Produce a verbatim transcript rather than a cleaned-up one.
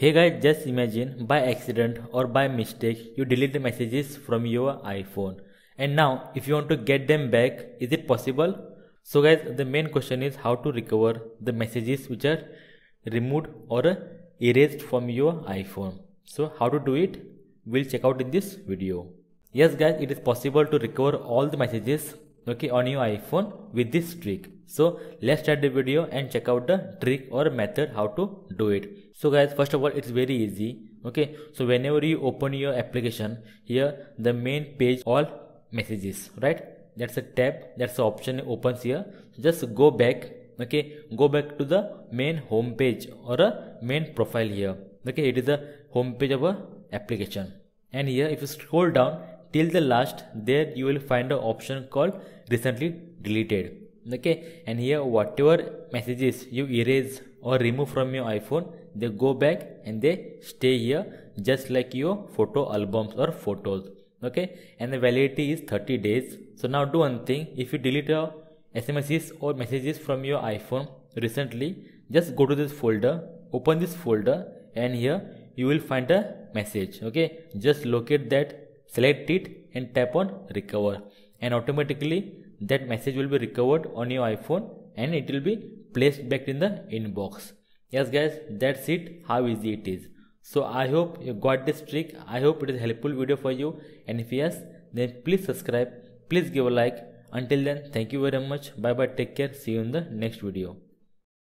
Hey guys, just imagine by accident or by mistake you delete the messages from your iPhone, and now if you want to get them back, is it possible? So guys, the main question is how to recover the messages which are removed or erased from your iPhone. So how to do it, we'll check out in this video. Yes guys, it is possible to recover all the messages okay on your iPhone with this trick. So let's start the video and check out the trick or method how to do it. So guys, first of all, it's very easy. Okay, so whenever you open your application, here the main page, all messages, right? That's a tab, that's the option opens here. Just go back, okay, go back to the main home page or a main profile here. Okay, it is the home page of a application, and here if you scroll down till the last, there you will find an option called recently deleted. Okay, and here whatever messages you erase or remove from your iPhone, they go back and they stay here, just like your photo albums or photos. Okay, and the validity is thirty days. So now do one thing, if you delete your S M Ses or messages from your iPhone recently, just go to this folder, open this folder, and here you will find a message. Okay, just locate that, select it and tap on recover, and automatically that message will be recovered on your iPhone and it will be placed back in the inbox. Yes guys, that's it, how easy it is. So I hope you got this trick. I hope it is a helpful video for you, and if yes, then please subscribe, please give a like. Until then, thank you very much. Bye bye, take care, see you in the next video.